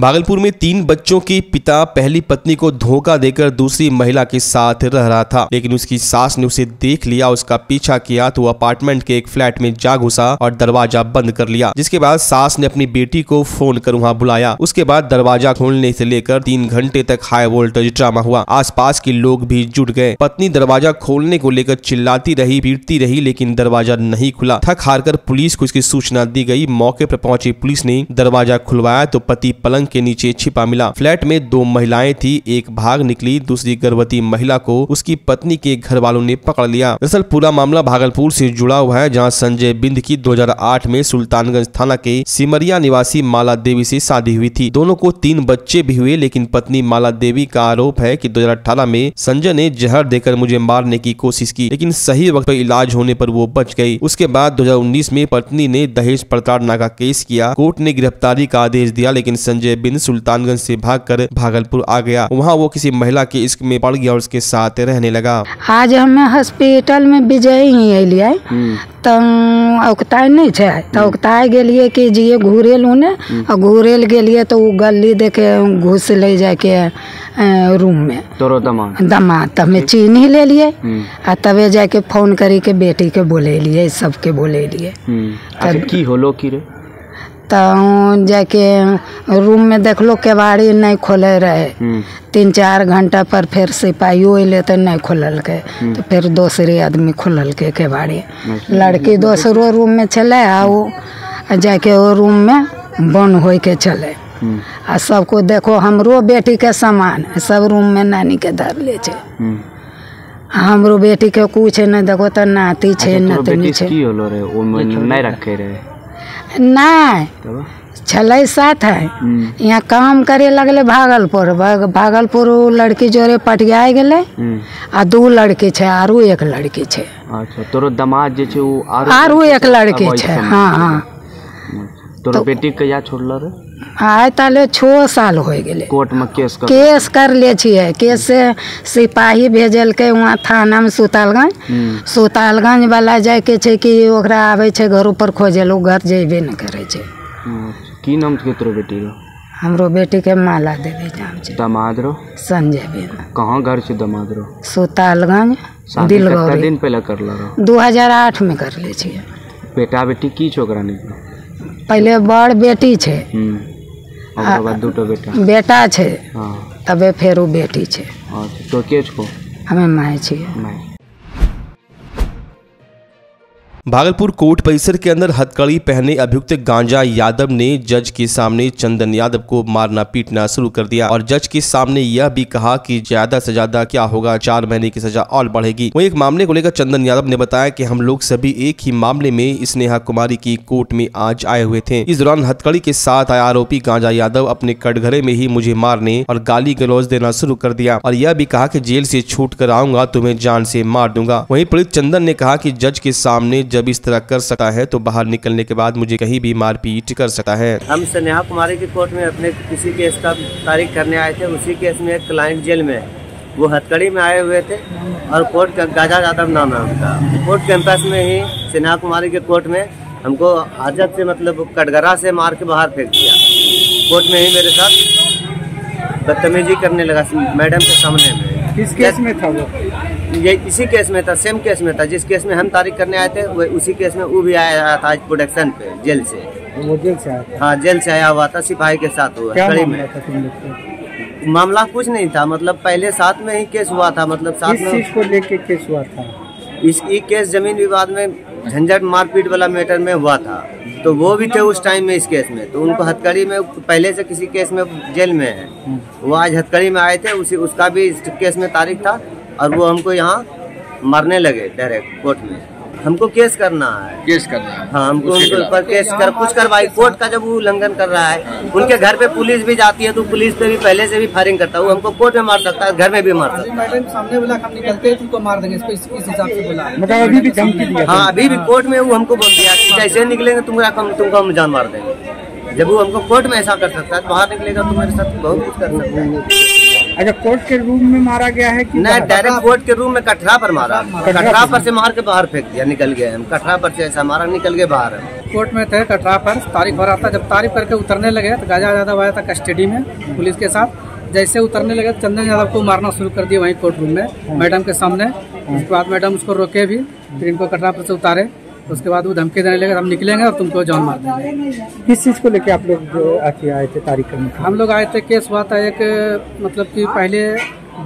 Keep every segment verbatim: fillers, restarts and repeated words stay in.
भागलपुर में तीन बच्चों के पिता पहली पत्नी को धोखा देकर दूसरी महिला के साथ रह रहा था, लेकिन उसकी सास ने उसे देख लिया, उसका पीछा किया तो अपार्टमेंट के एक फ्लैट में जा घुसा और दरवाजा बंद कर लिया। जिसके बाद सास ने अपनी बेटी को फोन कर वहां बुलाया। उसके बाद दरवाजा खोलने से लेकर तीन घंटे तक हाई वोल्टेज ड्रामा हुआ। आसपास के लोग भी जुट गए। पत्नी दरवाजा खोलने को लेकर चिल्लाती रही, पीटती रही, लेकिन दरवाजा नहीं खुला। थक हार कर पुलिस को इसकी सूचना दी गई। मौके पर पहुंची पुलिस ने दरवाजा खुलवाया तो पति पलंग के नीचे छिपा मिला। फ्लैट में दो महिलाएं थी, एक भाग निकली, दूसरी गर्भवती महिला को उसकी पत्नी के घर वालों ने पकड़ लिया। दरअसल पूरा मामला भागलपुर से जुड़ा हुआ है, जहां संजय बिंद की दो हज़ार आठ में सुल्तानगंज थाना के सिमरिया निवासी माला देवी से शादी हुई थी। दोनों को तीन बच्चे भी हुए, लेकिन पत्नी माला देवी का आरोप है कि दो हज़ार अठारह में संजय ने जहर देकर मुझे मारने की कोशिश की, लेकिन सही वक्त पर इलाज होने पर वो बच गई। उसके बाद दो हज़ार उन्नीस में पत्नी ने दहेज प्रताड़ना का केस किया। कोर्ट ने गिरफ्तारी का आदेश दिया, लेकिन संजय बिंद सुल्तानगंज से भागकर भागलपुर आ गया। वहाँ वो किसी महिला के इश्क में पड़ गया और उसके साथ रहने लगा। आज हमें हॉस्पिटल में विजयी ही अलिया तौकताय नहीं है, तौकताय गलिए कि जिये घूरेल उन्हें और घूरेल गलिए तो वो गली देके घुस ले जाके रूम में तोरो दमा दमा तब में चीनी ले लिए और तबे जाके फोन करी के बेटी के बोले लिए, सबके बोले लिए तब की होलो की रे। तो जाके रूम में देखलो केवाड़ी नहीं खोले रहे, तीन चार घंटा पर फिर सिपाहियों अल तो नहीं खोलल के, तो फिर दूसरे आदमी खोलल के केवाड़ी। लड़की दोसरो रूम में चले आ वो जाके वो रूम में बंद हो के चले आ सबको देखो हमरो बेटी के सामान सब रूम में नानी के धर ले छे, हमरो बेटी के कुछ नहीं देखो तो नाती छे नतनी छे नहीं छल साथ है। यहाँ काम करे लगले भागलपुर, भागलपुर लड़की जोड़े पटिया गए आ दू लड़की है आरू एक लड़की है। अच्छा तोरो दामाद जे आरू एक लड़की है। हाँ हाँ तोरो बेटी कहिया छोड़ल रे? आय ताले छो साल हो गए। कोर्ट में केस कर केस कर ले छिए, केस से सिपाही भेजल के वहाँ थाना में सुतालगंज, सुतालगंज वाला जाए के छे कि ओकरा आवे छे घर पर खोजे, लोग घर जेबे न करे छे। की नाम छे तोरो बेटी रो? हमरो बेटी के माला देवी नाम छे। दामाद रो? संजय बिंद। कहाँ घर छे दामाद रो? सुतालगंज दिलगौरी। दिन पहले करला रो? दो हज़ार आठ में कर ले छिए। बेटा बेटी की छोकरा ने? पहले बड़ बेटी छे, दूटा बेटा बेटा छे तबे फेरू बेटी छे। तो के छो? हमें माय छे। भागलपुर कोर्ट परिसर के अंदर हथकड़ी पहने अभियुक्त गांजा यादव ने जज के सामने चंदन यादव को मारना पीटना शुरू कर दिया और जज के सामने यह भी कहा कि ज्यादा से ज्यादा क्या होगा, चार महीने की सजा और बढ़ेगी। वहीं एक मामले को लेकर चंदन यादव ने बताया कि हम लोग सभी एक ही मामले में स्नेहा कुमारी की कोर्ट में आज आए हुए थे। इस दौरान हथकड़ी के साथ आया आरोपी गांजा यादव अपने कटघरे में ही मुझे मारने और गाली गलौज देना शुरू कर दिया और यह भी कहा कि जेल से छूट कर आऊंगा तुम्हें जान से मार दूंगा। वहीं पीड़ित चंदन ने कहा कि जज के सामने जब इस तरह कर सकता है तो बाहर निकलने के बाद मुझे कहीं भी मारपीट कर सकता है। हम स्नेहा कुमारी की कोर्ट में अपने किसी केस का तारीख करने आए थे, उसी केस में एक क्लाइंट जेल में वो हथकड़ी में आए हुए थे और कोर्ट का गांजा यादव नाम है उनका। कोर्ट कैंपस में ही स्नेहा कुमारी के कोर्ट में हमको आजत से मतलब कटघरा से मार के बाहर फेंक दिया। कोर्ट में ही मेरे साथ बदतमीजी करने लगा मैडम के सामने में। किस केस में था वो? ये इसी केस में था, सेम केस में था जिस केस में हम तारीख करने आए थे वो उसी केस में वो भी आया था आज प्रोडक्शन पे जेल से। वो जेल से आया था? हाँ जेल से आया हुआ था सिपाही के साथ। हुआ क्या मामला था तुम लोग को? मामला कुछ नहीं था, मतलब पहले साथ में ही केस हुआ था, मतलब साथ में किस चीज को लेके केस हुआ था? इस केस जमीन विवाद में झंझट मारपीट वाला मैटर में हुआ था, तो वो भी थे उस टाइम में इस केस में। तो उनको हथकड़ी में पहले से किसी केस में जेल में है, वो आज हथकड़ी में आए थे, उसी उसका भी इस केस में तारीख था और वो हमको यहाँ मारने लगे डायरेक्ट कोर्ट में। हमको केस करना है, केस करना है। हाँ हमको उनके ऊपर केस कर कुछ करवाई। कोर्ट का जब वो उल्लंघन कर रहा है, उनके घर पे पुलिस भी जाती है तो पुलिस पे भी पहले से भी फायरिंग करता है, वो हमको कोर्ट में मार सकता है, घर में भी मार सकता है। मैडम सामने बोला हम निकलते हैं तुमको मार देंगे, इस हिसाब से बोला मतलब अभी भी धमकी दिया? हाँ अभी भी कोर्ट में वो हमको बोल दिया कि जैसे निकलेंगे तुमको हम जान मार देंगे। जब वो हमको कोर्ट में ऐसा कर सकता है, बाहर निकलेगा तुम्हारे साथ बहुत कुछ कर सकता है। अच्छा, कोर्ट के रूम में मारा गया है कि नहीं? डायरेक्ट कोर्ट के रूम में कटरा पर मारा, कटरा पर से मार के बाहर फेंक दिया, निकल गए हम। कटरा पर से ऐसा मारा, निकल गए बाहर। कोर्ट में थे कटरा पर, तारीफ हो रहा था। जब तारीफ करके उतरने लगे तो गांजा यादव आया था कस्टडी में पुलिस के साथ। जैसे उतरने लगे चंदन यादव को मारना शुरू कर दिया वहीं कोर्ट रूम में, मैडम के सामने। उसके बाद मैडम उसको रोके भी, फिर इनको कटरा पर से उतारे। उसके बाद वो धमकी देने लगे, हम निकलेंगे और तुमको जान मार देंगे। किस चीज़ को लेके आप लोग जो आके आए थे तारीख में? हम लोग आए थे, केस हुआ था एक, मतलब कि पहले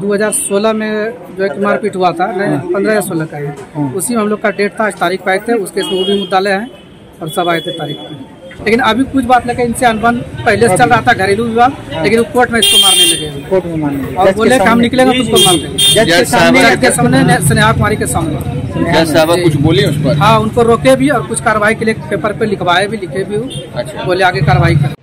दो हज़ार सोलह में जो एक मारपीट हुआ था, नहीं पंद्रह या सोलह का है, उसी में हम लोग का डेट था। आज तारीख पाए थे, उसके वो भी मुताले हैं और सब आए थे तारीख पे। लेकिन अभी कुछ बात लेकर इनसे अनबन पहले से चल रहा था, घरेलू विवाद, लेकिन वो कोर्ट में इसको मारने लगे, कोर्ट में मारने और बोले हम निकलेंगे तुमको मार देंगे। के सामने, स्नेहा कुमारी के सामने कुछ बोले उस पर? हाँ, उनको रोके भी और कुछ कार्रवाई के लिए पेपर पे लिखवाए भी, लिखे भी अच्छा। बोले आगे कार्रवाई कर।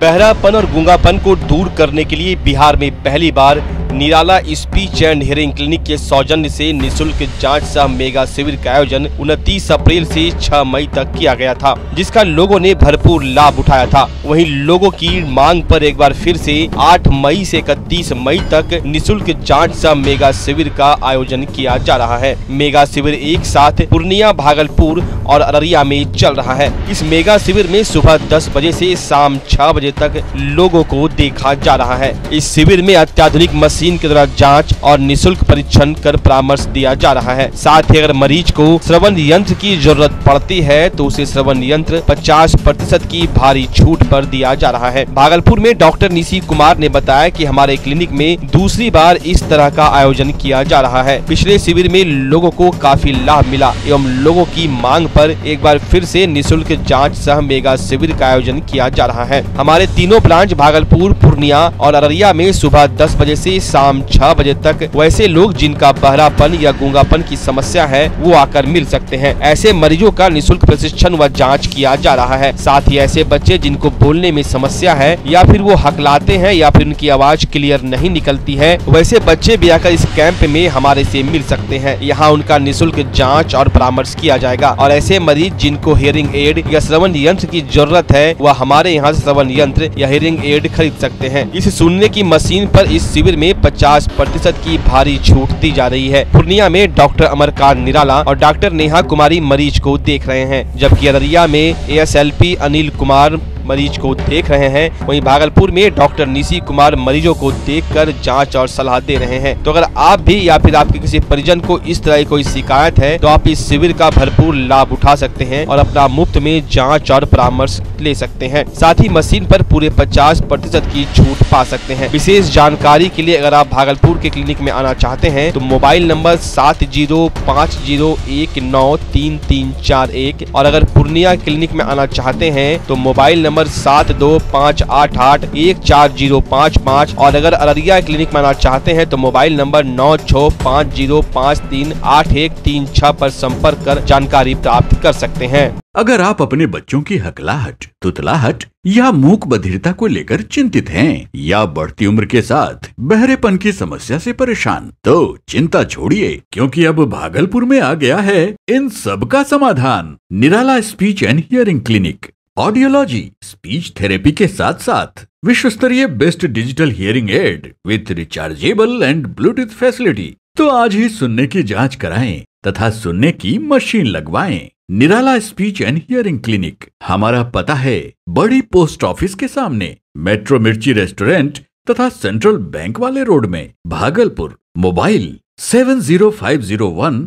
बहरापन और गूंगापन को दूर करने के लिए बिहार में पहली बार Nirala speech and hearing clinic के सौजन्य से निशुल्क जांच सह मेगा शिविर का आयोजन उनतीस अप्रैल से छह मई तक किया गया था, जिसका लोगों ने भरपूर लाभ उठाया था। वहीं लोगों की मांग पर एक बार फिर से आठ मई से इकतीस मई तक निशुल्क जांच सह मेगा शिविर का आयोजन किया जा रहा है। मेगा शिविर एक साथ पूर्णिया, भागलपुर और अररिया में चल रहा है। इस मेगा शिविर में सुबह दस बजे से शाम छह बजे तक लोगों को देखा जा रहा है। इस शिविर में अत्याधुनिक मशीन के द्वारा जांच और निशुल्क परीक्षण कर परामर्श दिया जा रहा है। साथ ही अगर मरीज को श्रवण यंत्र की जरूरत पड़ती है तो उसे श्रवण यंत्र पचास प्रतिशत की भारी छूट पर दिया जा रहा है। भागलपुर में डॉक्टर निशी कुमार ने बताया कि हमारे क्लिनिक में दूसरी बार इस तरह का आयोजन किया जा रहा है। पिछले शिविर में लोगों को काफी लाभ मिला एवं लोगों की मांग पर एक बार फिर से निशुल्क जाँच सह मेगा शिविर का आयोजन किया जा रहा है। हमारे तीनों ब्रांच भागलपुर, पूर्णिया और अररिया में सुबह दस बजे से शाम छह बजे तक वैसे लोग जिनका बहरापन या गूंगापन की समस्या है वो आकर मिल सकते हैं। ऐसे मरीजों का निशुल्क प्रशिक्षण व जांच किया जा रहा है। साथ ही ऐसे बच्चे जिनको बोलने में समस्या है या फिर वो हकलाते हैं या फिर उनकी आवाज क्लियर नहीं निकलती है, वैसे बच्चे भी आकर इस कैंप में हमारे से मिल सकते हैं। यहाँ उनका निःशुल्क जाँच और परामर्श किया जाएगा और ऐसे मरीज जिनको हियरिंग एड या श्रवण यंत्र की जरूरत है वह हमारे यहाँ श्रवण यंत्र या हियरिंग एड खरीद सकते हैं। इस सुनने की मशीन पर इस शिविर में पचास प्रतिशत की भारी छूट दी जा रही है। पूर्णिया में डॉक्टर अमरकांत निराला और डॉक्टर नेहा कुमारी मरीज को देख रहे हैं, जबकि अररिया में एएसएलपी अनिल कुमार मरीज को देख रहे हैं। वहीं भागलपुर में डॉक्टर निशी कुमार मरीजों को देखकर जांच और सलाह दे रहे हैं। तो अगर आप भी या फिर आपके किसी परिजन को इस तरह की कोई शिकायत है तो आप इस शिविर का भरपूर लाभ उठा सकते हैं और अपना मुफ्त में जांच और परामर्श ले सकते हैं। साथ ही मशीन पर पूरे पचास प्रतिशत की छूट पा सकते हैं। विशेष जानकारी के लिए अगर आप भागलपुर के क्लिनिक में आना चाहते हैं तो मोबाइल नंबर सात जीरो पाँच जीरो एक नौ तीन तीन चार एक और अगर पूर्णिया क्लिनिक में आना चाहते हैं तो मोबाइल नंबर सात दो पाँच आठ आठ एक चार जीरो पाँच पाँच और अगर अररिया क्लिनिक में आना चाहते हैं तो मोबाइल नंबर नौ छः पाँच जीरो पाँच तीन आठ एक तीन छः पर संपर्क कर जानकारी प्राप्त कर सकते हैं। अगर आप अपने बच्चों की हकलाहट, तुतलाहट या मूक बधिरता को लेकर चिंतित हैं या बढ़ती उम्र के साथ बहरेपन की समस्या से परेशान, तो चिंता छोड़िए क्योंकि अब भागलपुर में आ गया है इन सब का समाधान। Nirala speech and hearing clinic audiology, speech therapy के साथ साथ विश्व स्तरीय best digital hearing aid with rechargeable and Bluetooth facility. तो आज ही सुनने की जांच कराएं तथा सुनने की मशीन लगवाएं। Nirala speech and hearing clinic. हमारा पता है बड़ी पोस्ट ऑफिस के सामने, मेट्रो मिर्ची रेस्टोरेंट तथा सेंट्रल बैंक वाले रोड में, Bhagalpur. Mobile seven zero five zero one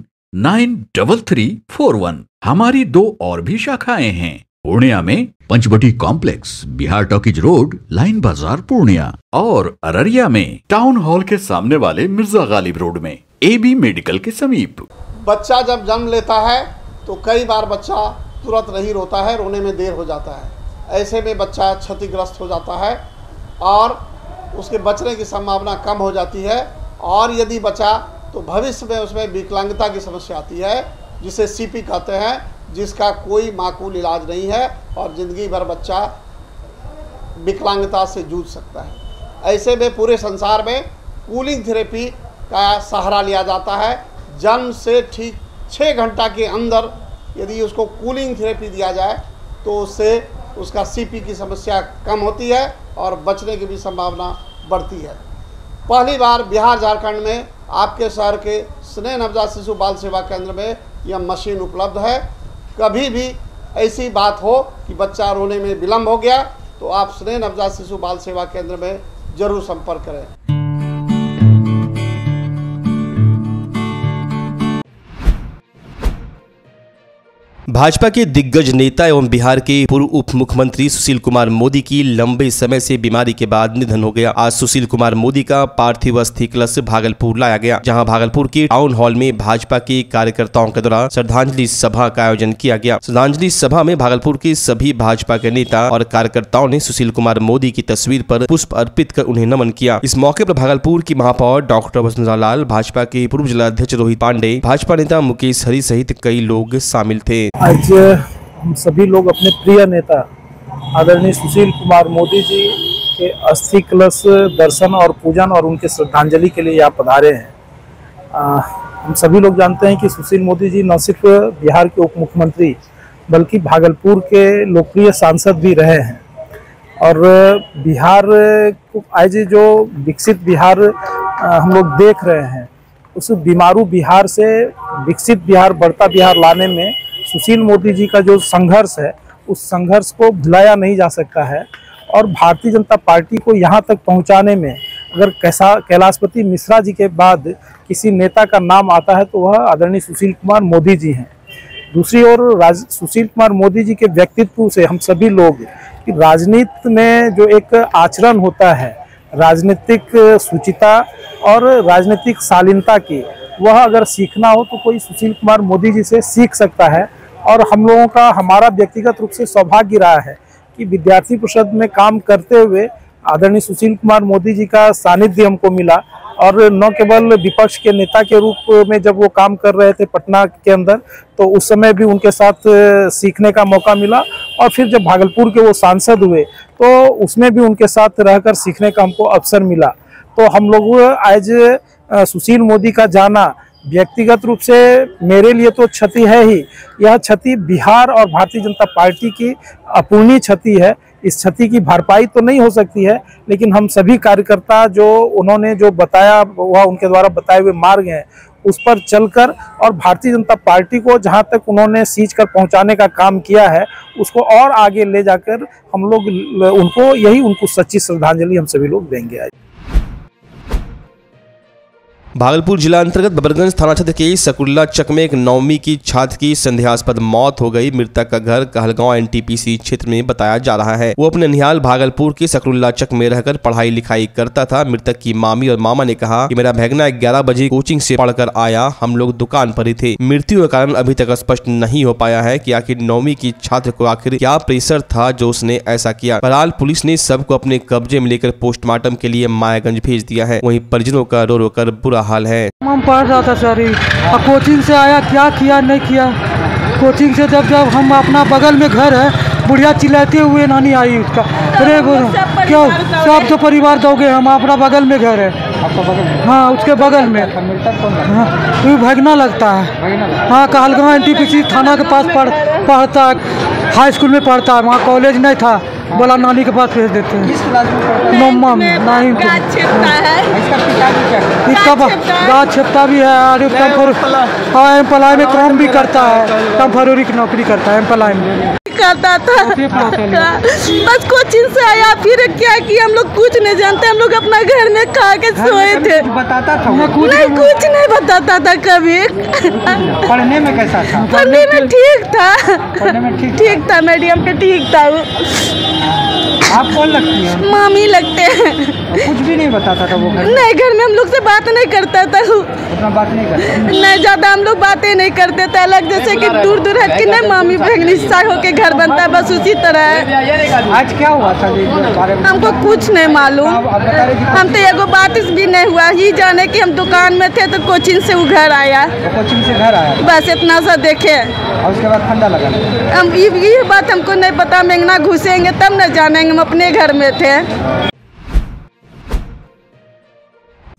nine double three four one. हमारी दो और भी शाखाएं हैं, पूर्णिया में Panchvati complex, Bihar talkies road, line Bazar, Purnia और अररिया में टाउन हॉल के सामने वाले मिर्जा गालिब रोड में, एबी मेडिकल के समीप। बच्चा जब जन्म लेता है तो कई बार बच्चा तुरंत नहीं रोता है, रोने में देर हो जाता है। ऐसे में बच्चा क्षतिग्रस्त हो जाता है और उसके बचने की संभावना कम हो जाती है और यदि बचा तो भविष्य में उसमें विकलांगता की समस्या आती है जिसे सी पी कहते हैं, जिसका कोई माकूल इलाज नहीं है और ज़िंदगी भर बच्चा विकलांगता से जूझ सकता है। ऐसे में पूरे संसार में कूलिंग थेरेपी का सहारा लिया जाता है। जन्म से ठीक छः घंटा के अंदर यदि उसको कूलिंग थेरेपी दिया जाए तो उससे उसका सीपी की समस्या कम होती है और बचने की भी संभावना बढ़ती है। पहली बार बिहार झारखंड में आपके शहर के स्नेह नवजात शिशु बाल सेवा केंद्र में यह मशीन उपलब्ध है। कभी भी ऐसी बात हो कि बच्चा रोने में विलम्ब हो गया तो आप स्नेह नवजात शिशु बाल सेवा केंद्र में जरूर संपर्क करें। भाजपा के दिग्गज नेता एवं बिहार के पूर्व उप मुख्यमंत्री सुशील कुमार मोदी की लंबे समय से बीमारी के बाद निधन हो गया। आज सुशील कुमार मोदी का पार्थिव अस्थि कलश भागलपुर लाया गया, जहां भागलपुर के टाउन हॉल में भाजपा के कार्यकर्ताओं के द्वारा श्रद्धांजलि सभा का आयोजन किया गया। श्रद्धांजलि सभा में भागलपुर के सभी भाजपा के नेता और कार्यकर्ताओं ने सुशील कुमार मोदी की तस्वीर पर पुष्प अर्पित कर उन्हें नमन किया। इस मौके पर भागलपुर की महापौर डॉक्टर वसुंधरा लाल, भाजपा के पूर्व जिलाध्यक्ष रोहित पांडे, भाजपा नेता मुकेश हरी सहित कई लोग शामिल थे। आज हम सभी लोग अपने प्रिय नेता आदरणीय सुशील कुमार मोदी जी के अस्थि कलश दर्शन और पूजन और उनके श्रद्धांजलि के लिए यहाँ पधारे हैं। आ, हम सभी लोग जानते हैं कि सुशील मोदी जी न सिर्फ बिहार के उप मुख्यमंत्री बल्कि भागलपुर के लोकप्रिय सांसद भी रहे हैं और बिहार को आज जो विकसित बिहार आ, हम लोग देख रहे हैं उस बीमारू बिहार से विकसित बिहार, बढ़ता बिहार लाने में सुशील मोदी जी का जो संघर्ष है उस संघर्ष को भुलाया नहीं जा सकता है। और भारतीय जनता पार्टी को यहाँ तक पहुँचाने में अगर कैसा कैलाशपति मिश्रा जी के बाद किसी नेता का नाम आता है तो वह आदरणीय सुशील कुमार मोदी जी हैं। दूसरी ओर राज सुशील कुमार मोदी जी के व्यक्तित्व से हम सभी लोग कि राजनीति में जो एक आचरण होता है, राजनीतिक शुचिता और राजनीतिक शालीनता की, वह अगर सीखना हो तो कोई सुशील कुमार मोदी जी से सीख सकता है। और हम लोगों का, हमारा व्यक्तिगत रूप से सौभाग्य रहा है कि विद्यार्थी परिषद में काम करते हुए आदरणीय सुशील कुमार मोदी जी का सानिध्य हमको मिला और न केवल विपक्ष के नेता के रूप में जब वो काम कर रहे थे पटना के अंदर तो उस समय भी उनके साथ सीखने का मौका मिला और फिर जब भागलपुर के वो सांसद हुए तो उसमें भी उनके साथ रहकर सीखने का हमको अवसर मिला। तो हम लोग आज सुशील मोदी का जाना व्यक्तिगत रूप से मेरे लिए तो क्षति है ही, यह क्षति बिहार और भारतीय जनता पार्टी की अपूर्णीय क्षति है। इस क्षति की भरपाई तो नहीं हो सकती है लेकिन हम सभी कार्यकर्ता जो उन्होंने जो बताया वह उनके द्वारा बताए हुए मार्ग हैं उस पर चलकर और भारतीय जनता पार्टी को जहां तक उन्होंने सींच कर पहुँचाने का काम किया है उसको और आगे ले जाकर हम लोग उनको यही उनको सच्ची श्रद्धांजलि हम सभी लोग देंगे। आज भागलपुर जिला अंतर्गत बबरगंज थाना क्षेत्र के सकुल्ला चक में एक नौवीं की छात्र की संदेहास्पद मौत हो गई। मृतक का घर कहलगांव एनटीपीसी क्षेत्र में बताया जा रहा है। वो अपने निहाल भागलपुर के सकुल्ला चक में रहकर पढ़ाई लिखाई करता था। मृतक की मामी और मामा ने कहा कि मेरा भैगना ग्यारह बजे कोचिंग से पढ़कर आया, हम लोग दुकान पर ही थे। मृत्यु का कारण अभी तक स्पष्ट नहीं हो पाया है कि आखिर नौवीं की छात्र को आखिर क्या प्रेशर था जो उसने ऐसा किया। फिलहाल पुलिस ने सबको अपने कब्जे में लेकर पोस्टमार्टम के लिए मायागंज भेज दिया है। वहीं परिजनों का रो रो कर बुरा हाल है। हम पढ़ रहा था सर, और कोचिंग से आया, क्या किया नहीं किया कोचिंग से। जब जब हम अपना बगल में घर है, बुढ़िया चिल्लाते हुए नानी आई उसका, अरे क्या सब तो परिवार दोगे, हम अपना बगल में घर है। आपका बगल? हाँ, उसके बगल में। हाँ, तो भगना लगता है। हाँ, कहलगांव एनटीपीसी थाना के पास पढ़ता, हाई स्कूल में पढ़ता है, वहाँ कॉलेज नहीं था, बोला नानी के पास भेज देते हैं। मम्मा नानी इसका गाँव छिपता भी है और हाँ एम्प्लॉय में काम भी करता है, टेम्पररी की नौकरी करता है एम्प्लॉय में करता था। बस कोचिंग से आया, फिर क्या किया हम लोग कुछ नहीं जानते, हम लोग अपना घर में खा के सोए थे। बताता था नहीं, कुछ नहीं बताता था कभी। पढ़ने में कैसा था? पढ़ने में ठीक था, ठीक था, मीडियम पे ठीक था। आप कौन लगती हैं? मामी लगते हैं। कुछ भी नहीं बताता था वो? नहीं, घर में हम लोग से बात नहीं करता था, उतना बात नहीं करता, नहीं ज्यादा हम लोग बातें नहीं करते थे। अलग जैसे कि दूर दूर हट के ना मामी बहन हिस्सा होके घर बनता है, बस उसी तरह है। आज क्या हुआ था हमको कुछ नहीं मालूम, हम तो एगो बात भी नहीं हुआ, ही जाने कि हम दुकान में थे तो कोचिंग से वो घर आया, कोचिंग से घर आया, बस इतना सा देखे। उसके बाद ठंडा लगा, हम ये बात हमको नहीं पता, मेंगना घुसेंगे तब न जानेंगे, हम अपने घर में थे।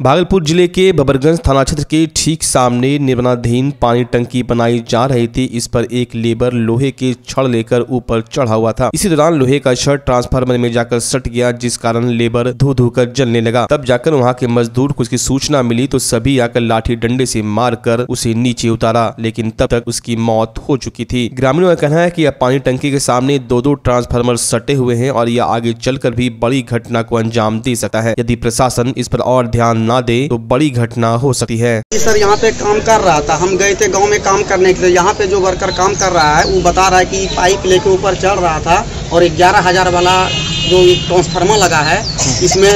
भागलपुर जिले के बबरगंज थाना क्षेत्र के ठीक सामने निर्माणाधीन पानी टंकी बनाई जा रही थी। इस पर एक लेबर लोहे के छड़ लेकर ऊपर चढ़ा हुआ था। इसी दौरान लोहे का छड़ ट्रांसफार्मर में जाकर सट गया, जिस कारण लेबर धो धो कर जलने लगा। तब जाकर वहां के मजदूर को उसकी सूचना मिली तो सभी आकर लाठी डंडे से मारकर उसे नीचे उतारा, लेकिन तब तक उसकी मौत हो चुकी थी। ग्रामीणों का कहना है कि यह पानी टंकी के सामने दो दो ट्रांसफार्मर सटे हुए हैं और यह आगे चलकर भी बड़ी घटना को अंजाम दे सकता है। यदि प्रशासन इस पर और ध्यान ना दे तो बड़ी घटना हो सकती है। सर, यहाँ पे काम कर रहा था, हम गए थे गांव में काम करने के लिए। यहाँ पे जो वर्कर काम कर रहा है वो बता रहा है कि पाइप लेके ऊपर चढ़ रहा था और ग्यारह हजार वाला जो ट्रांसफार्मर लगा है इसमें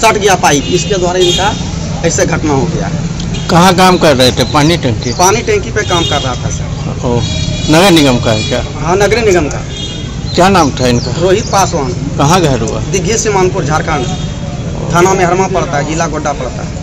सट गया पाइप, इसके द्वारा इनका ऐसा घटना हो गया। कहाँ काम कर रहे थे? पानी टंकी पानी टंकी पे काम कर रहा था सर। ओ, नगर निगम का है क्या? हाँ, नगर निगम का। क्या नाम था इनका? रोहित पासवान। कहाँ घर हुआ? दिग्घे से मानपुर, झारखण्ड। थाना में हरमा पड़ता है, जिला गोड्डा पड़ता है।